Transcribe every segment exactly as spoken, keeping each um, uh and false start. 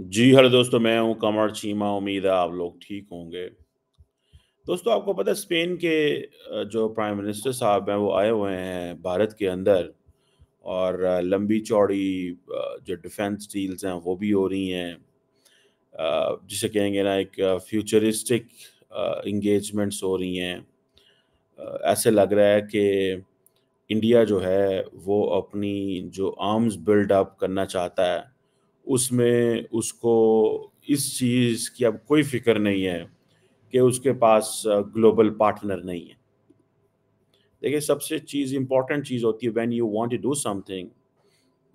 जी hello दोस्तों, मैं हूं कमर चीमा। उम्मीद है आप लोग ठीक होंगे। दोस्तों, आपको पता है स्पेन के जो प्राइम मिनिस्टर साहब हैं वो आए हुए हैं भारत के अंदर, और लंबी चौड़ी जो डिफेंस डील्स हैं वो भी हो रही हैं, जिसे कहेंगे ना एक फ्यूचरिस्टिक इंगेजमेंट्स हो रही हैं। ऐसे लग रहा है कि इंडिया जो है वो अपनी जो आर्म्स बिल्डअप करना चाहता है उसमें उसको इस चीज़ की अब कोई फिक्र नहीं है कि उसके पास ग्लोबल पार्टनर नहीं है। देखिए, सबसे चीज़ इम्पॉर्टेंट चीज़ होती है when you want to do something,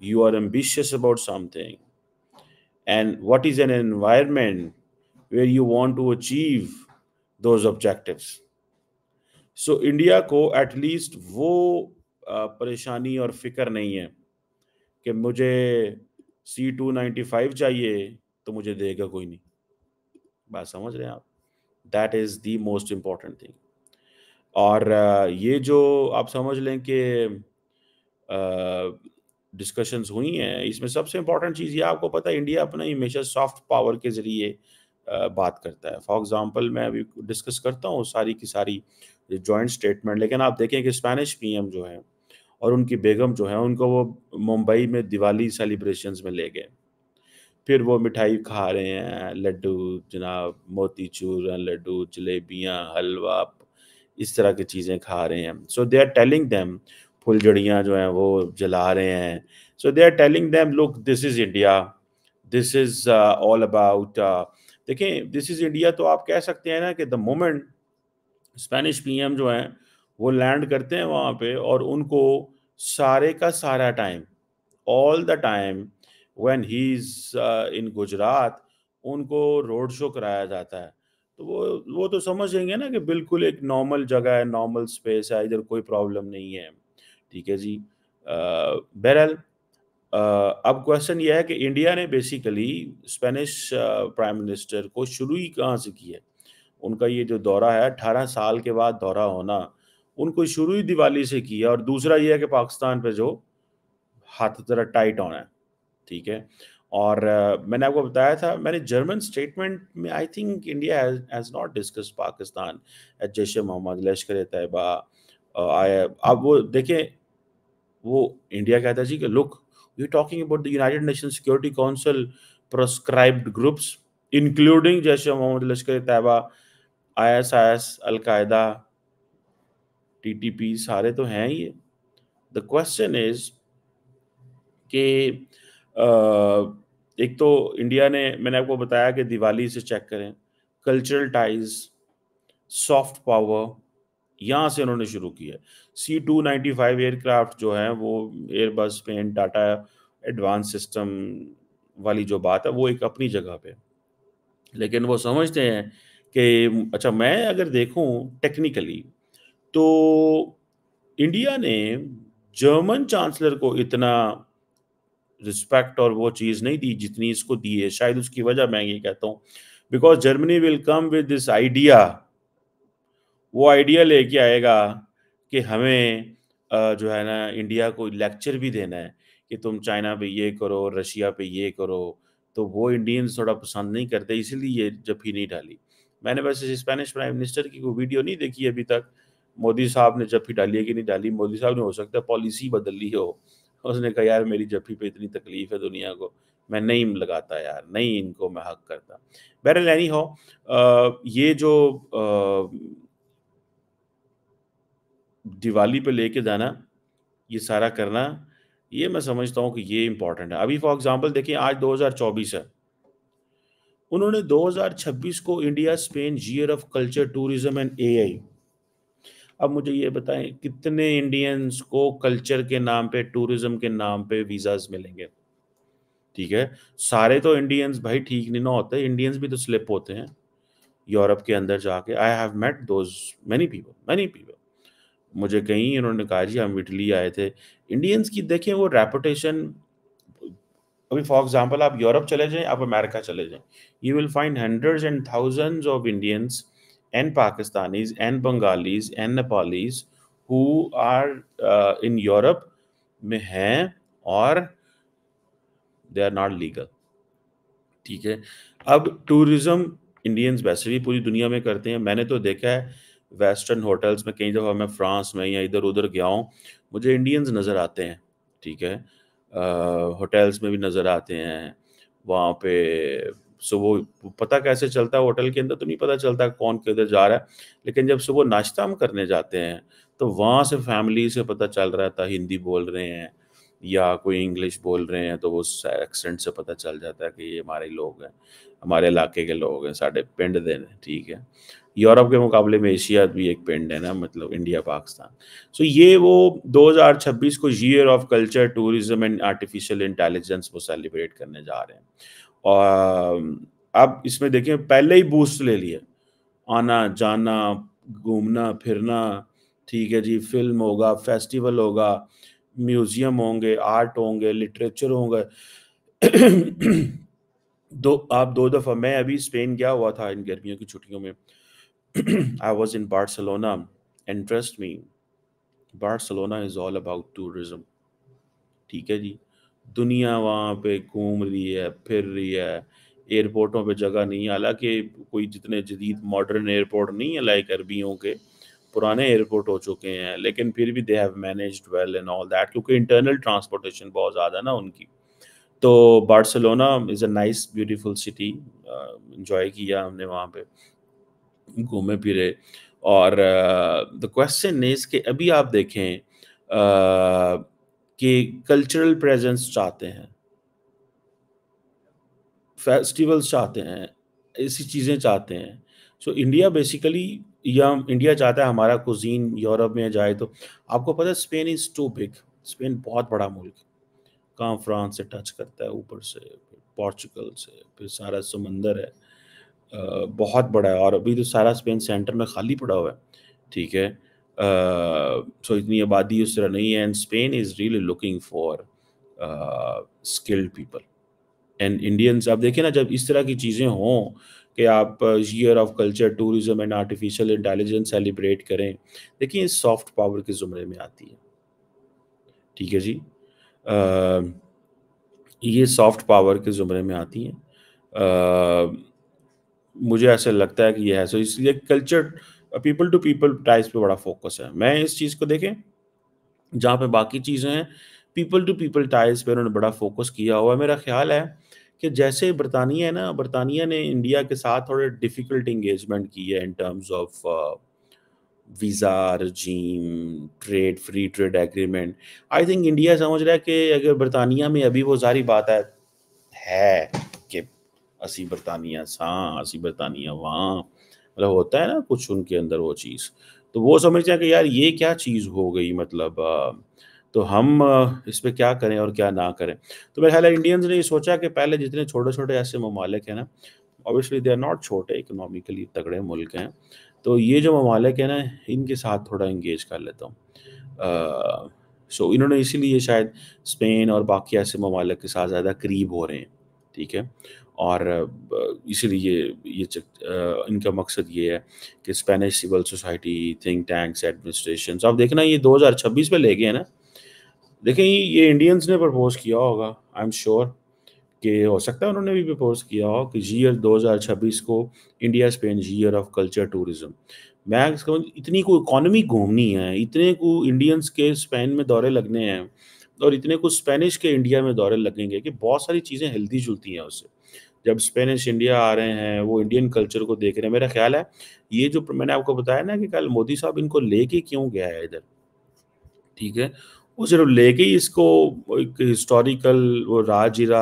you are ambitious about something, and what is an environment where you want to achieve those objectives. So India को एटलीस्ट वो परेशानी और फिक्र नहीं है कि मुझे सी टू नाइन्टी फाइव चाहिए तो मुझे देगा कोई नहीं। बात समझ रहे हैं आप? That is the most important thing. और ये जो आप समझ लें कि डिस्कशंस हुई हैं, इसमें सबसे इम्पॉर्टेंट चीज़ ये आपको पता है इंडिया अपना हमेशा सॉफ्ट पावर के ज़रिए बात करता है। फॉर एग्जांपल, मैं अभी डिस्कस करता हूँ सारी की सारी जॉइंट स्टेटमेंट, लेकिन आप देखें कि स्पेनिश पीएम जो है और उनकी बेगम जो है उनको वो मुंबई में दिवाली सेलिब्रेशंस में ले गए, फिर वो मिठाई खा रहे हैं, लड्डू जनाब, मोतीचूर लड्डू, जलेबियाँ, हलवा, इस तरह की चीज़ें खा रहे हैं। So they are telling them, फुलझड़ियाँ जो हैं वो जला रहे हैं। So they are telling them, look this is India, this is all about. देखें, दिस इज़ इंडिया तो आप कह सकते हैं ना कि the moment Spanish P M जो हैं वो लैंड करते हैं वहाँ पे, और उनको सारे का सारा time, all the time when he is in Gujarat, उनको रोड शो कराया जाता है। तो वो वो तो समझेंगे ना कि बिल्कुल एक नॉर्मल जगह है, नॉर्मल स्पेस है, इधर कोई प्रॉब्लम नहीं है। ठीक है जी। बहरहाल, अब क्वेश्चन ये है कि इंडिया ने बेसिकली स्पेनिश प्राइम मिनिस्टर को शुरू ही कहाँ से किया है। उनका ये जो दौरा है, अट्ठारह साल के बाद दौरा होना, उनको शुरू ही दिवाली से किया। और दूसरा यह है कि पाकिस्तान पे जो हाथ ज़रा टाइट होना है। ठीक है। और आ, मैंने आपको बताया था, मैंने जर्मन स्टेटमेंट में I think India has not discuss Pakistan at Jaish Mohammad, Lashkar Taiba. अब वो देखें, वो इंडिया कहता है जी कि look, you talking about the United Nation Security Council proscribed groups including Jaish Mohammad, Lashkar Taiba, I S I S al Qaeda, T T P, सारे तो हैं ये। द क्वेश्चन इज कि एक तो इंडिया ने, मैंने आपको बताया कि दिवाली से चेक करें, कल्चरल टाइज, सॉफ्ट पावर, यहाँ से उन्होंने शुरू किया। C two ninety five aircraft जो हैं वो Airbus paint data advance system वाली जो बात है वो एक अपनी जगह पे, लेकिन वो समझते हैं कि अच्छा, मैं अगर देखूँ टेक्निकली तो इंडिया ने जर्मन चांसलर को इतना रिस्पेक्ट और वो चीज़ नहीं दी जितनी इसको दी है। शायद उसकी वजह मैं ये कहता हूँ, because Germany will come with this idea, वो आइडिया लेके आएगा कि हमें जो है ना इंडिया को लेक्चर भी देना है कि तुम चाइना पे ये करो, रशिया पे ये करो। तो वो इंडियंस थोड़ा पसंद नहीं करते, इसलिए ये जफी नहीं डाली। मैंने वैसे स्पेनिश प्राइम मिनिस्टर की कोई वीडियो नहीं देखी अभी तक, मोदी साहब ने जफ्फी डाली है कि नहीं डाली। मोदी साहब ने हो सकता है पॉलिसी बदल ली हो, उसने कहा यार मेरी जफ्फी पे इतनी तकलीफ है दुनिया को, मैं नहीं लगाता यार, नहीं इनको मैं हक करता। बहरहाल एनी हो, ये जो दिवाली पे लेके जाना, ये सारा करना, ये मैं समझता हूँ कि ये इम्पॉर्टेंट है। अभी फॉर एग्जांपल देखिए, आज दो हज़ार चौबीस है, उन्होंने दो हज़ार छब्बीस को India Spain year of culture, tourism and A I. अब मुझे ये बताएं कितने इंडियंस को कल्चर के नाम पे, टूरिज्म के नाम पे वीज़ाज मिलेंगे? ठीक है, सारे तो इंडियंस भाई ठीक नहीं ना होते, इंडियंस भी तो स्लिप होते हैं यूरोप के अंदर जाके। I have met those many people many people मुझे कहीं इन्होंने कहा जी हम इटली आए थे। इंडियंस की देखें वो रेपुटेशन। अभी फॉर एग्जाम्पल आप यूरोप चले जाएँ, आप अमेरिका चले जाएँ, you will find hundreds and thousands of Indians and Pakistanis and Bengalis and Nepalis who are uh, in Europe में हैं, और they are not legal। ठीक है। अब टूरिज़्म इंडियंस वैसे भी पूरी दुनिया में करते हैं, मैंने तो देखा है वेस्टर्न होटल्स में, कई दफ़ा मैं फ्रांस में या इधर उधर गया हूँ, मुझे इंडियंस नज़र आते हैं, ठीक है, होटल्स में भी नज़र आते हैं वहाँ पे। सुबह पता कैसे चलता है होटल के अंदर तो नहीं पता चलता कौन किधर जा रहा है, लेकिन जब सुबह नाश्ता हम करने जाते हैं तो वहाँ से फैमिली से पता चल रहा था, हिंदी बोल रहे हैं या कोई इंग्लिश बोल रहे हैं तो वो एक्सेंट से पता चल जाता है कि ये हमारे लोग हैं, हमारे इलाके के लोग हैं, साढ़े पिंड दे, ठीक है। यूरोप के मुकाबले में एशिया भी एक पिंड है ना, मतलब इंडिया पाकिस्तान। सो ये वो दो हज़ार छब्बीस को year of culture, tourism and artificial intelligence वो सेलिब्रेट करने जा रहे हैं। और अब इसमें देखें पहले ही बूस्ट ले लिए, आना जाना, घूमना फिरना, ठीक है जी, फिल्म होगा, फेस्टिवल होगा, म्यूजियम होंगे, आर्ट होंगे, लिटरेचर होंगे। दो आप दो दफ़ा, मैं अभी स्पेन गया हुआ था इन गर्मियों की छुट्टियों में, I was in Barcelona and trust me Barcelona is all about tourism, ठीक है जी। दुनिया वहाँ पे घूम रही है, फिर रही है, एयरपोर्टों पे जगह नहीं है, हालांकि कोई जितने जदीद मॉडर्न एयरपोर्ट नहीं है लाइक अरबियों के, पुराने एयरपोर्ट हो चुके हैं, लेकिन फिर भी they have managed well and all that, क्योंकि इंटरनल ट्रांसपोर्टेशन बहुत ज़्यादा ना उनकी। तो Barcelona is a nice beautiful city, enjoy किया हमने वहाँ पे, घूमे फिरे। और द क्वेश्चन इज़ कि अभी आप देखें uh, कि कल्चरल प्रेजेंस चाहते हैं, फेस्टिवल्स चाहते हैं, ऐसी चीज़ें चाहते हैं। सो इंडिया बेसिकली, या इंडिया चाहता है हमारा कुजीन यूरोप में जाए, तो आपको पता है Spain is too big, Spain बहुत बड़ा मुल्क है, कहाँ फ्रांस से टच करता है ऊपर से, फिर पोर्चुगल से, फिर सारा समंदर है, आ, बहुत बड़ा है। और अभी तो सारा स्पेन सेंटर में खाली पड़ा हुआ है, ठीक है, सो इतनी आबादी उस तरह नहीं है। And Spain is really looking for skilled people and Indians. आप देखें ना, जब इस तरह की चीज़ें हों कि आप year of culture, tourism and artificial intelligence celebrate करें, देखिए ये सॉफ्ट पावर के ज़ुमरे में आती है, ठीक है जी, आ, ये सॉफ्ट पावर के ज़ुमरे में आती है, आ, मुझे ऐसा लगता है कि यह है। सो इसलिए culture, people to people types पे बड़ा फोकस है। मैं इस चीज़ को देखें, जहाँ पे बाकी चीज़ें हैं पीपल टू पीपल टाइप्स पे उन्होंने बड़ा फोकस किया हुआ है। मेरा ख्याल है कि जैसे बरतानिया है ना, बरतानिया ने इंडिया के साथ थोड़े डिफ़िकल्ट इंगेजमेंट की है in terms of visa regime, trade, free trade agreement. I think India समझ रहा है कि अगर बरतानिया में अभी वो सारी बात है, है कि असी बरतानिया साँ, असी बरतानिया वहाँ, मतलब होता है ना कुछ उनके अंदर वो चीज़, तो वो समझते हैं कि यार ये क्या चीज़ हो गई, मतलब तो हम इस पर क्या करें और क्या ना करें। तो मेरे ख्याल है इंडियंस ने ये सोचा कि पहले जितने छोटे छोटे ऐसे ममालिक हैं ना, ऑब्वियसली दे आर नॉट छोटे, इकनॉमिकली तगड़े मुल्क हैं, तो ये जो ममालिक हैं ना इनके साथ थोड़ा इंगेज कर लेता हूँ। सो इन्होंने इसीलिए शायद स्पेन और बाकी ऐसे ममालिक के साथ ज़्यादा करीब हो रहे हैं, ठीक है, और इसीलिए ये चक, आ, इनका मकसद ये है कि Spanish civil society, think tanks, administration, आप देखना ये दो हज़ार छब्बीस में ले गए ना। देखें ये इंडियंस ने प्रपोज किया होगा, आई एम श्योर कि हो सकता है उन्होंने भी प्रपोज किया हो कि ईयर दो हज़ार छब्बीस को India Spain year of culture tourism. मैं समझ, इतनी को इकॉनमी घूमनी है, इतने को इंडियंस के स्पेन में दौरे लगने हैं और इतने को स्पेनिश के इंडिया में दौरे लगेंगे कि बहुत सारी चीज़ें हिलती जुलती हैं उससे। जब स्पेनिश इंडिया आ रहे हैं वो इंडियन कल्चर को देख रहे हैं। मेरा ख्याल है ये जो मैंने आपको बताया ना कि कल मोदी साहब इनको लेके क्यों गया है इधर, ठीक है, वो सिर्फ लेके ही इसको एक हिस्टोरिकल वो राजीरा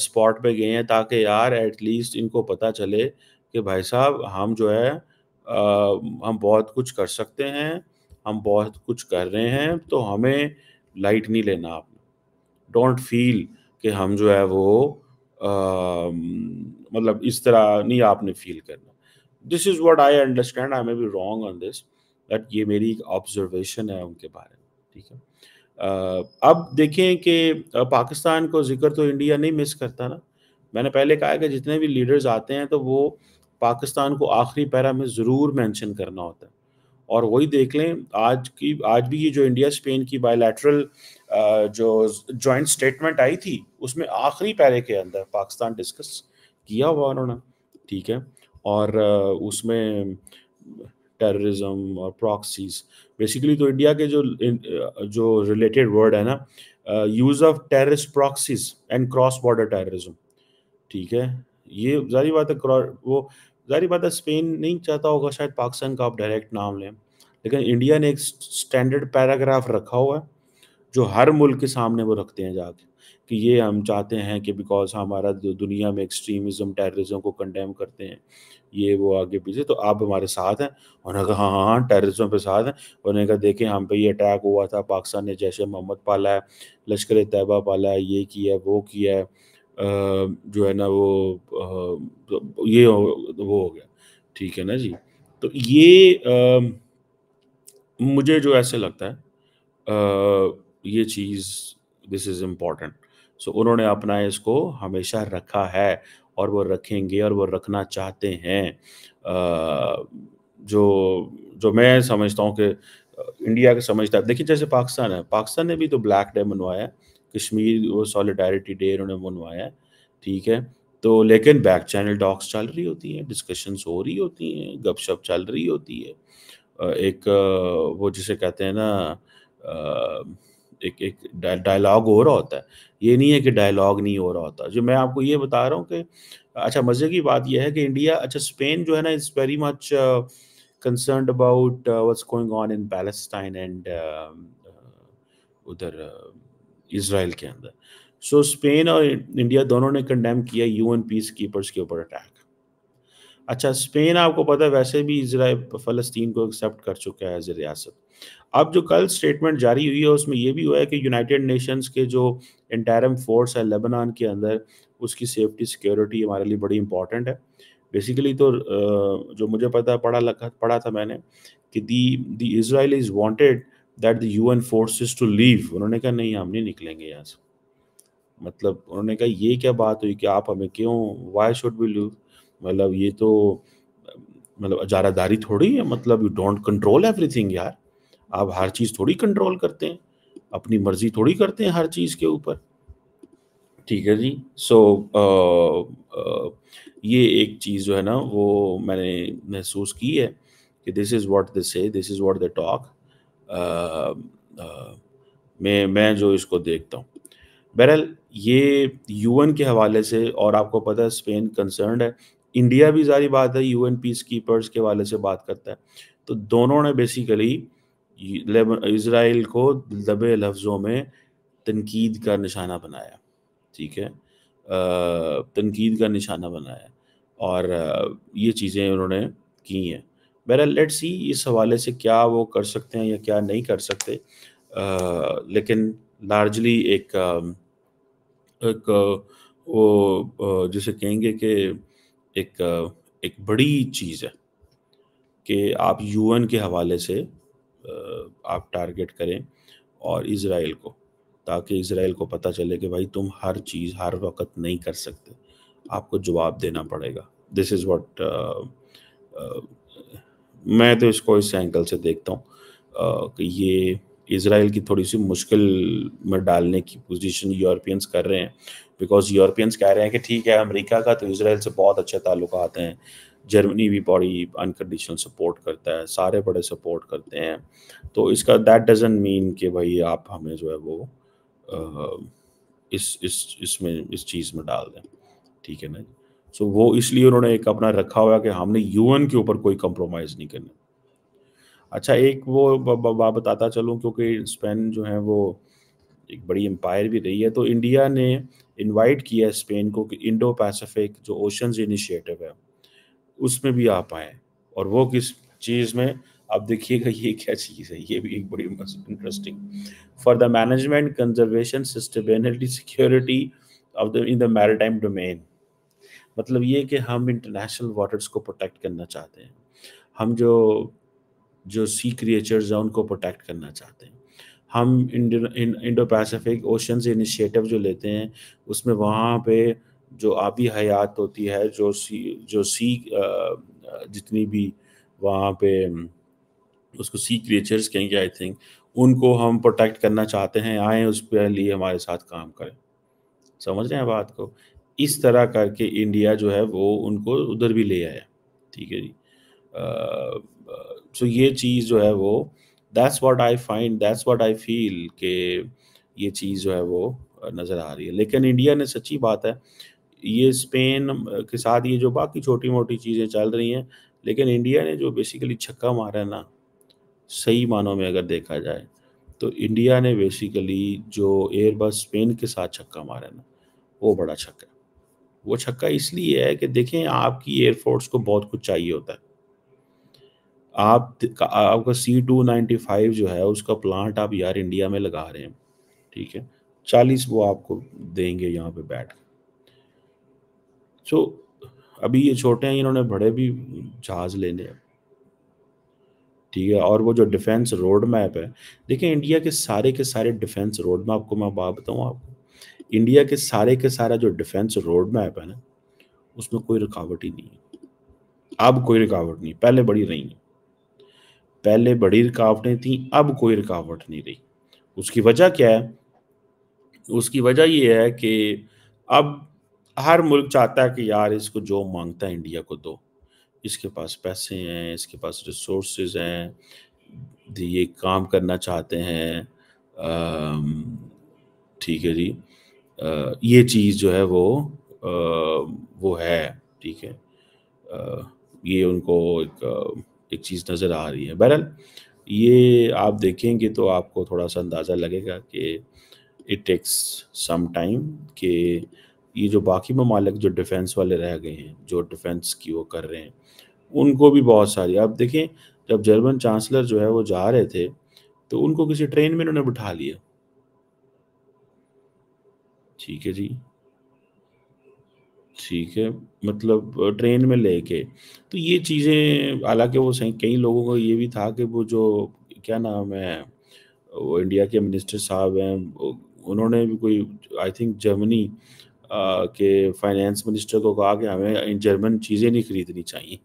स्पॉट पे गए हैं ताकि यार एटलीस्ट इनको पता चले कि भाई साहब हम जो है आ, हम बहुत कुछ कर सकते हैं, हम बहुत कुछ कर रहे हैं, तो हमें लाइट नहीं लेना। आप डोंट फील कि हम जो है वो आ, मतलब इस तरह नहीं आपने फील करना। This is what I understand, I may be wrong on this, but ये मेरी एक ऑब्जर्वेशन है उनके बारे में, ठीक है। आ, अब देखें कि पाकिस्तान को जिक्र तो इंडिया नहीं मिस करता ना। मैंने पहले कहा कि जितने भी लीडर्स आते हैं तो वो पाकिस्तान को आखिरी पैरा में ज़रूर मेंशन करना होता है, और वही देख लें आज की आज भी ये जो इंडिया स्पेन की बायलैटरल जो जॉइंट स्टेटमेंट आई थी उसमें आखिरी पैरे के अंदर पाकिस्तान डिस्कस किया हुआ उन्होंने, ठीक है। और उसमें टेररिज्म और प्रॉक्सीज बेसिकली, तो इंडिया के जो जो रिलेटेड वर्ड है ना, use of terrorist proxies and cross border terrorism, ठीक है। ये जारी बात है, वो जारी बात है स्पेन नहीं चाहता होगा शायद पाकिस्तान का आप डायरेक्ट नाम लें, लेकिन इंडिया ने एक स्टैंडर्ड पैराग्राफ रखा हुआ है जो हर मुल्क के सामने वो रखते हैं जाके कि ये हम चाहते हैं कि बिकॉज हमारा दुनिया में एक्सट्रीमिज्म टेररिज्म को कंडेम करते हैं ये वो आगे पीछे, तो आप हमारे साथ हैं। उन्होंने कहा हाँ हाँ टेररिज्म पे साथ हैं। उन्होंने कहा देखें हम पे ये अटैक हुआ था, पाकिस्तान ने जैशे मोहम्मद पाला है, लश्कर तैयबा पाला है, ये किया है वो किया है, जो है ना वो आ, ये हो, वो हो गया, ठीक है ना जी। तो ये आ, मुझे जो ऐसे लगता है आ, ये चीज़ दिस इज़ इम्पॉर्टेंट। सो उन्होंने अपना इसको हमेशा रखा है और वो रखेंगे और वो रखना चाहते हैं। आ, जो जो मैं समझता हूँ कि इंडिया के समझता है, देखिए जैसे पाकिस्तान है, पाकिस्तान ने भी तो ब्लैक डे मनवाया, कश्मीर वो सॉलिडारिटी डे उन्होंने मनवाया, ठीक है। तो लेकिन बैक चैनल टॉक्स चल रही होती हैं, डिस्कशंस हो रही होती हैं, गपशप चल रही होती है, एक वो जिसे कहते हैं ना एक एक डायलॉग हो रहा होता है। ये नहीं है कि डायलॉग नहीं हो रहा होता। जो मैं आपको ये बता रहा हूँ कि अच्छा मज़े की बात यह है कि इंडिया, अच्छा स्पेन जो है ना is very much concerned about what's going on in Palestine and उधर इसराइल के अंदर। सो स्पेन और इंडिया दोनों ने कंडेम किया यूएन पीस कीपर्स के ऊपर अटैक। अच्छा स्पेन आपको पता है वैसे भी इसराइल फ़लस्तीन को एक्सेप्ट कर चुका है एज ए रियासत। अब जो कल स्टेटमेंट जारी हुई है उसमें यह भी हुआ है कि यूनाइटेड नेशंस के जो इंटरिम फोर्स है लेबनान के अंदर, उसकी सेफ्टी सिक्योरिटी हमारे लिए बड़ी इंपॉर्टेंट है। बेसिकली तो जो मुझे पता पढ़ा लगा पढ़ा था मैंने कि the the Israel is wanted that the UN forces to leave. उन्होंने कहा नहीं हम नहीं निकलेंगे यहाँ से। मतलब उन्होंने कहा ये क्या बात हुई कि आप हमें क्यों, वाई शुड वी लीव, मतलब ये तो मतलब अजारादारी थोड़ी है, मतलब यू डोंट कंट्रोल एवरीथिंग यार, आप हर चीज़ थोड़ी कंट्रोल करते हैं, अपनी मर्जी थोड़ी करते हैं हर चीज़ के ऊपर, ठीक है जी। सो so, ये एक चीज़ जो है ना वो मैंने महसूस की है कि this is what they say, this is what they talk. मैं मैं जो इसको देखता हूँ बहरहाल ये यूएन के हवाले से, और आपको पता है स्पेन कंसर्न्ड है, इंडिया भी जारी बात है यूएन पीस कीपर्स के हवाले से बात करता है। तो दोनों ने बेसिकली इसराइल को दबे लफ्ज़ों में तनकीद का निशाना बनाया, ठीक है, तनकीद का निशाना बनाया, और ये चीज़ें उन्होंने की हैं। बहरहाल लेट्स सी इस हवाले से क्या वो कर सकते हैं या क्या नहीं कर सकते, आ, लेकिन लार्जली एक एक वो जिसे कहेंगे कि एक एक बड़ी चीज़ है कि आप यूएन के हवाले से आप टारगेट करें और इसराइल को, ताकि इसराइल को पता चले कि भाई तुम हर चीज़ हर वक्त नहीं कर सकते, आपको जवाब देना पड़ेगा। दिस इज़ व्हाट मैं तो इसको इस एंगल से देखता हूँ कि ये इसराइल की थोड़ी सी मुश्किल में डालने की पोजीशन यूरोपियंस कर रहे हैं, बिकॉज यूरोपियंस कह रहे हैं कि ठीक है अमेरिका का तो इसराइल से बहुत अच्छे ताल्लुकात हैं, जर्मनी भी बड़ी अनकंडीशनल सपोर्ट करता है, सारे बड़े सपोर्ट करते हैं, तो इसका दैट डजंट मीन कि भाई आप हमें जो है वो आ, इस इस इसमें इस चीज़ में डाल दें, ठीक है ना। सो so, वो इसलिए उन्होंने एक अपना रखा हुआ कि हमने यूएन के ऊपर कोई कंप्रोमाइज़ नहीं करना। अच्छा एक वो बात बताता चलूँ, क्योंकि स्पेन जो है वो एक बड़ी एम्पायर भी रही है, तो इंडिया ने इनवाइट किया स्पेन को कि इंडो पैसिफिक जो ओशंस इनिशिएटिव है उसमें भी आप आएँ, और वो किस चीज़ में आप देखिएगा ये क्या चीज़ है, ये भी एक बड़ी interesting. For the management conservation sustainability security of the in the maritime domain, मतलब ये कि हम इंटरनेशनल वाटर्स को प्रोटेक्ट करना चाहते हैं, हम जो जो सी क्रिएचर्स हैं उनको प्रोटेक्ट करना चाहते हैं, हम इंडो पैसिफिक ओशंस इनिशिएटिव जो लेते हैं उसमें वहाँ पे जो आबी हयात होती है, जो सी जो सी जितनी भी वहाँ पे उसको सी क्रिएचर्स कहेंगे आई थिंक, उनको हम प्रोटेक्ट करना चाहते हैं, आएँ उस पर लिए हमारे साथ काम करें। समझ रहे हैं बात को, इस तरह करके इंडिया जो है वो उनको उधर भी ले आया। ठीक है जी। सो ये चीज़ जो है वो that's what I find, that's what I feel के ये चीज़ जो है वो नज़र आ रही है। लेकिन इंडिया ने, सच्ची बात है, ये स्पेन के साथ ये जो बाकी छोटी मोटी चीज़ें चल रही हैं, लेकिन इंडिया ने जो बेसिकली छक्का मारा है ना, सही मानों में अगर देखा जाए तो इंडिया ने बेसिकली जो एयरबस स्पेन के साथ छक्का मारा है ना, वो बड़ा छक्का है। वो छक्का इसलिए है कि देखें, आपकी एयरफोर्स को बहुत कुछ चाहिए होता है। आप आपका सी टू नाइन्टी फाइव जो है उसका प्लांट आप यार इंडिया में लगा रहे हैं, ठीक है, चालीस वो आपको देंगे यहाँ पे बैठ। सो अभी ये छोटे हैं, इन्होंने बड़े भी जहाज लेने हैं, ठीक है। और वो जो डिफेंस रोड मैप है, देखिए इंडिया के सारे के सारे डिफेंस रोड मैप को मैं बात बताऊँ आपको, इंडिया के सारे के सारा जो डिफेंस रोड मैप है ना, उसमें कोई रुकावट ही नहीं है, अब कोई रुकावट नहीं। पहले बड़ी रही है, पहले बड़ी रुकावटें थी, अब कोई रुकावट नहीं रही। उसकी वजह क्या है? उसकी वजह यह है कि अब हर मुल्क चाहता है कि यार इसको जो मांगता है इंडिया को दो, इसके पास पैसे हैं, इसके पास रिसोर्सेज हैं, ये काम करना चाहते हैं, ठीक है जी। आ, ये चीज़ जो है वो आ, वो है, ठीक है। आ, ये उनको एक, एक चीज़ नज़र आ रही है। बहरहाल ये आप देखेंगे तो आपको थोड़ा सा अंदाज़ा लगेगा कि इट टेक्स सम टाइम कि ये जो बाकी ममालिक जो डिफेंस वाले रह गए हैं, जो डिफेंस की वो कर रहे हैं, उनको भी बहुत सारी, आप देखें जब जर्मन चांसलर जो है वो जा रहे थे तो उनको किसी ट्रेन में उन्होंने बिठा लिया, ठीक है जी, ठीक है, मतलब ट्रेन में लेके। तो ये चीज़ें, हालांकि वो सही, कई लोगों को ये भी था कि वो जो क्या नाम है, वो इंडिया के मिनिस्टर साहब हैं, उन्होंने भी कोई, आई थिंक जर्मनी के फाइनेंस मिनिस्टर को कहा कि हमें जर्मन चीज़ें नहीं खरीदनी चाहिए,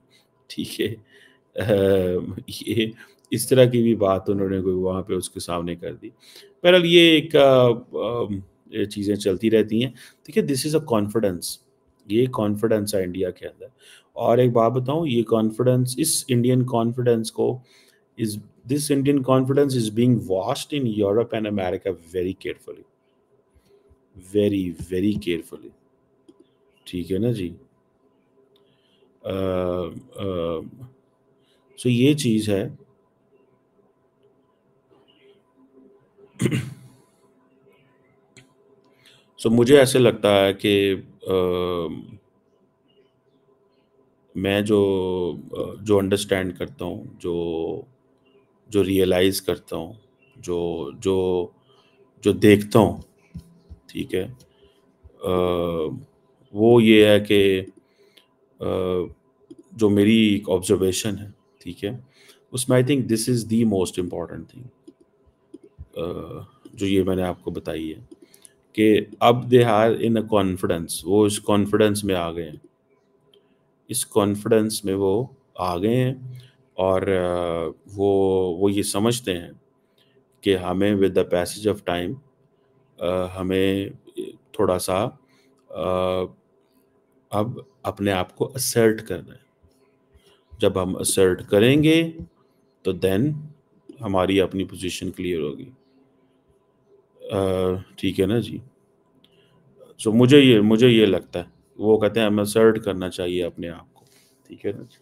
ठीक है। ये इस तरह की भी बात उन्होंने कोई वहाँ पे उसके सामने कर दी। बहरहाल ये एक आ, आ, चीज़ें चलती रहती हैं। देखिए दिस इज़ अ कॉन्फिडेंस, ये कॉन्फिडेंस है इंडिया के अंदर। और एक बात बताऊं, ये कॉन्फिडेंस, इस इंडियन कॉन्फिडेंस को is this Indian confidence is being washed in Europe and America very carefully, very very carefully, ठीक है ना जी। आ, आ, सो ये चीज़ है। सो so, मुझे ऐसे लगता है कि आ, मैं जो जो अंडरस्टैंड करता हूँ, जो जो रियलाइज़ करता हूँ, जो जो जो देखता हूँ, ठीक है, आ, वो ये है कि जो मेरी एक ऑब्जर्वेशन है, ठीक है, उसमें I think this is the most important thing जो ये मैंने आपको बताई है कि अब they are in a confidence, वो इस कॉन्फिडेंस में आ गए हैं, इस कॉन्फिडेंस में वो आ गए हैं। और वो वो ये समझते हैं कि हमें with the passage of time हमें थोड़ा सा आ, अब अपने आप को असर्ट करना है। जब हम असर्ट करेंगे तो देन हमारी अपनी पोजीशन क्लियर होगी, ठीक है ना जी। सो so, मुझे ये मुझे ये लगता है, वो कहते हैं हमें सर्ट करना चाहिए अपने आप को, ठीक है ना जी।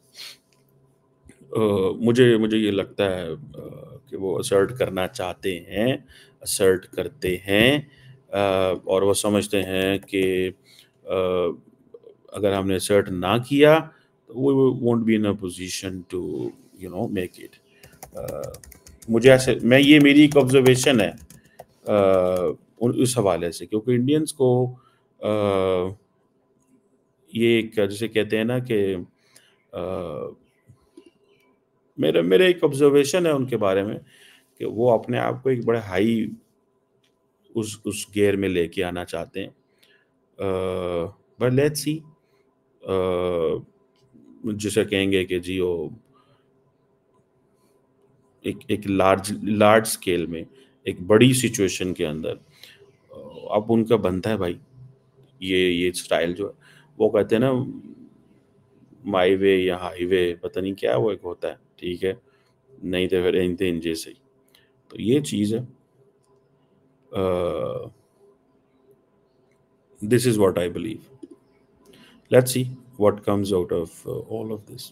uh, मुझे मुझे ये लगता है uh, कि वो असर्ट करना चाहते हैं, असर्ट करते हैं, uh, और वो समझते हैं कि uh, अगर हमने असर्ट ना किया तो we won't be in a position to you know make it. मुझे ऐसे, मैं ये मेरी एक ऑब्जर्वेशन है उस हवाले से, क्योंकि इंडियंस को आ, ये जैसे कहते हैं ना कि मेरा मेरा एक ऑब्जर्वेशन है उनके बारे में कि वो अपने आप को एक बड़े हाई उस उस गेयर में लेके आना चाहते हैं। बट लेट्स सी, जिसे कहेंगे कि जी वो एक एक लार्ज लार्ज स्केल में एक बड़ी सिचुएशन के अंदर अब उनका बनता है भाई, ये ये स्टाइल जो है वो कहते हैं ना माई वे या हाईवे, पता नहीं क्या वो एक होता है, ठीक है, नहीं तो फिर इन थे इंजे से ही। तो ये चीज़ है, this is what I believe. Let's see what comes out of all of this.